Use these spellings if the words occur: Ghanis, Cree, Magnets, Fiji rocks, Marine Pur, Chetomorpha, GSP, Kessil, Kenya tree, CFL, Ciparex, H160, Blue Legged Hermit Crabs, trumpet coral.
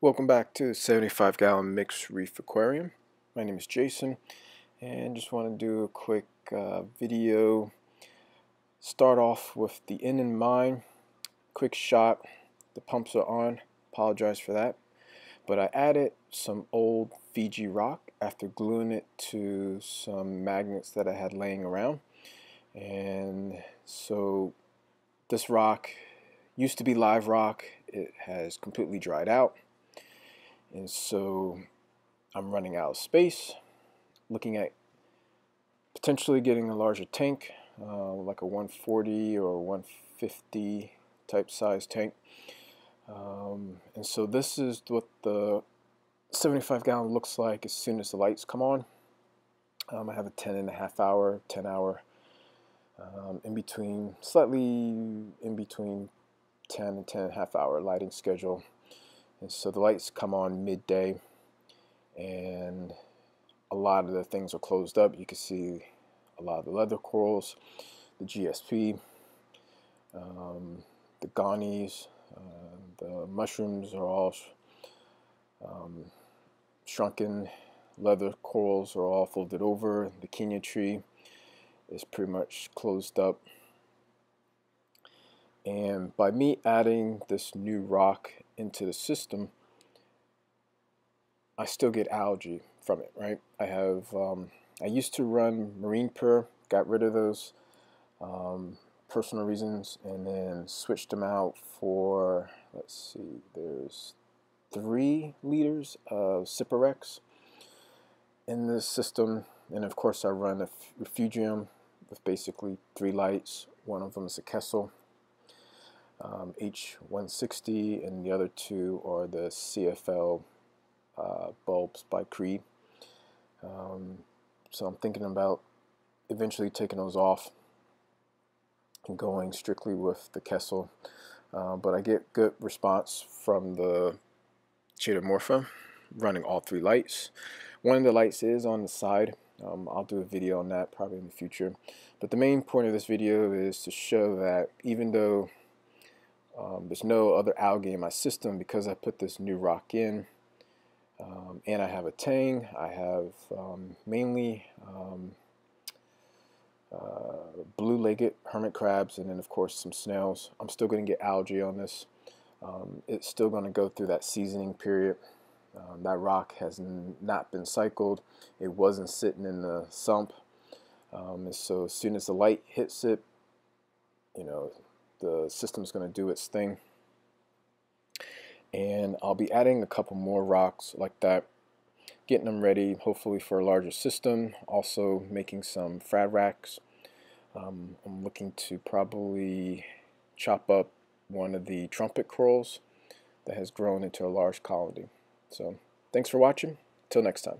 Welcome back to the 75-gallon mixed reef aquarium. My name is Jason and just want to do a quick video. Start off with the end in mind. Quick shot. The pumps are on. Apologize for that. But I added some old Fiji rock after gluing it to some magnets that I had laying around. And so this rock used to be live rock. It has completely dried out. And so I'm running out of space, looking at potentially getting a larger tank, like a 140 or 150 type size tank. And so this is what the 75-gallon looks like as soon as the lights come on. I have a 10 hour, slightly in between 10 and 10.5 hour lighting schedule. And so the lights come on midday and a lot of the things are closed up. You can see a lot of the leather corals, the GSP, the Ghanis, the mushrooms are all shrunken, leather corals are all folded over, the Kenya tree is pretty much closed up. And by me adding this new rock into the system, I still get algae from it, right? I have, I used to run Marine Pur, got rid of those personal reasons, and then switched them out for, let's see, there's 3 liters of Ciparex in this system. And of course I run a refugium with basically 3 lights. One of them is a Kessil H160, and the other two are the CFL bulbs by Cree. So I'm thinking about eventually taking those off and going strictly with the Kessil, but I get good response from the Chetomorpha running all 3 lights. One of the lights is on the side. I'll do a video on that probably in the future, but the main point of this video is to show that even though there's no other algae in my system because I put this new rock in, and I have a tang. I have mainly Blue Legged Hermit Crabs, and then of course some snails. I'm still going to get algae on this. It's still going to go through that seasoning period. That rock has not been cycled. It wasn't sitting in the sump, and so as soon as the light hits it, you know, the system's going to do its thing. And I'll be adding a couple more rocks like that, getting them ready hopefully for a larger system. Also making some frad racks. I'm looking to probably chop up one of the trumpet corals that has grown into a large colony. So thanks for watching. Till next time.